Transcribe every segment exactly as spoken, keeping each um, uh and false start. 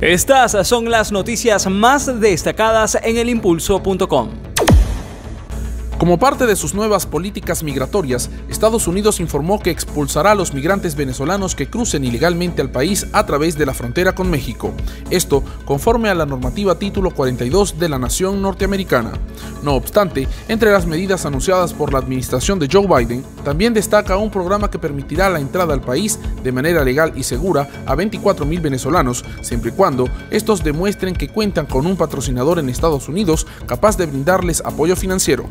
Estas son las noticias más destacadas en el impulso punto com. Como parte de sus nuevas políticas migratorias, Estados Unidos informó que expulsará a los migrantes venezolanos que crucen ilegalmente al país a través de la frontera con México. Esto conforme a la normativa Título cuarenta y dos de la nación norteamericana. No obstante, entre las medidas anunciadas por la administración de Joe Biden, también destaca un programa que permitirá la entrada al país de manera legal y segura a veinticuatro mil venezolanos, siempre y cuando estos demuestren que cuentan con un patrocinador en Estados Unidos capaz de brindarles apoyo financiero.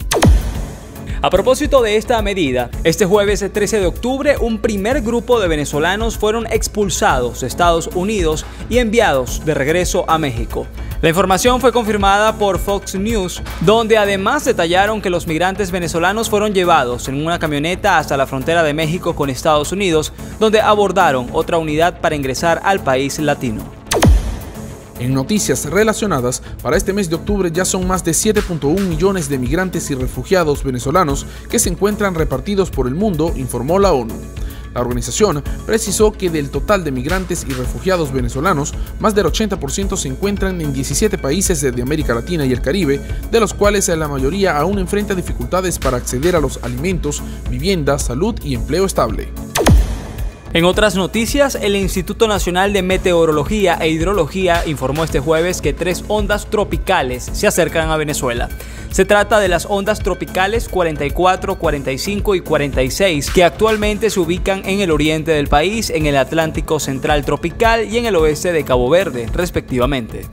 A propósito de esta medida, este jueves trece de octubre, un primer grupo de venezolanos fueron expulsados de Estados Unidos y enviados de regreso a México. La información fue confirmada por Fox News, donde además detallaron que los migrantes venezolanos fueron llevados en una camioneta hasta la frontera de México con Estados Unidos, donde abordaron otra unidad para ingresar al país latino. En noticias relacionadas, para este mes de octubre ya son más de siete punto uno millones de migrantes y refugiados venezolanos que se encuentran repartidos por el mundo, informó la ONU. La organización precisó que del total de migrantes y refugiados venezolanos, más del ochenta por ciento se encuentran en diecisiete países de América Latina y el Caribe, de los cuales la mayoría aún enfrenta dificultades para acceder a los alimentos, vivienda, salud y empleo estable. En otras noticias, el Instituto Nacional de Meteorología e Hidrología informó este jueves que tres ondas tropicales se acercan a Venezuela. Se trata de las ondas tropicales cuarenta y cuatro, cuarenta y cinco y cuarenta y seis, que actualmente se ubican en el oriente del país, en el Atlántico Central Tropical y en el oeste de Cabo Verde, respectivamente.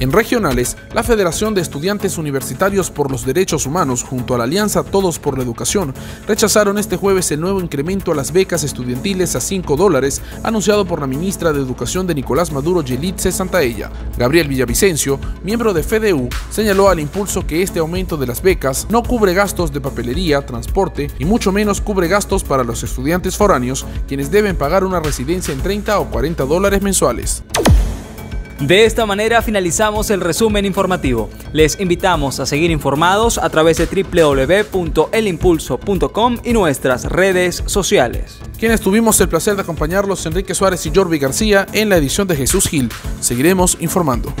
En regionales, la Federación de Estudiantes Universitarios por los Derechos Humanos junto a la Alianza Todos por la Educación rechazaron este jueves el nuevo incremento a las becas estudiantiles a cinco dólares anunciado por la ministra de Educación de Nicolás Maduro, Yelitze Santaella. Gabriel Villavicencio, miembro de F D U, señaló al Impulso que este aumento de las becas no cubre gastos de papelería, transporte y mucho menos cubre gastos para los estudiantes foráneos, quienes deben pagar una residencia en treinta o cuarenta dólares mensuales. De esta manera finalizamos el resumen informativo. Les invitamos a seguir informados a través de w w w punto el impulso punto com y nuestras redes sociales. Quienes tuvimos el placer de acompañarlos, Enrique Suárez y Yorvi García, en la edición de Jesús Gil. Seguiremos informando.